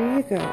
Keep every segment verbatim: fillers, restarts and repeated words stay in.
There you go.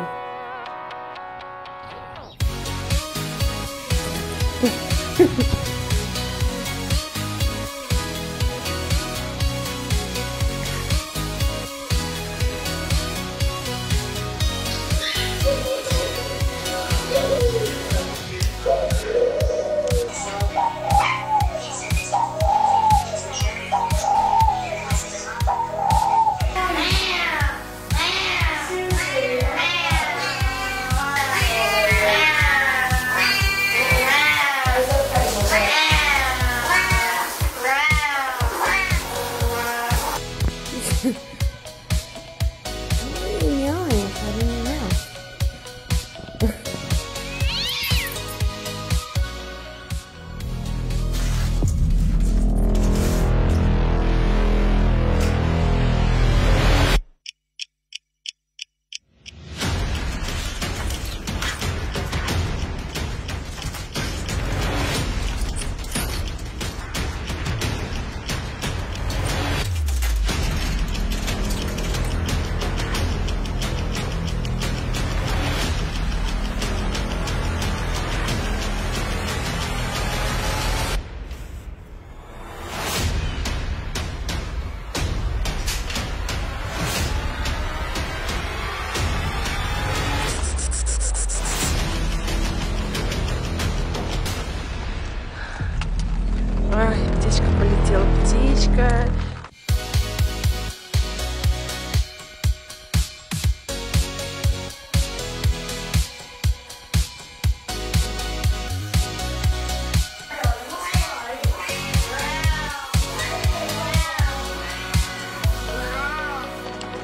Птичка.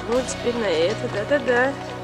Вот теперь на это, да-да-да.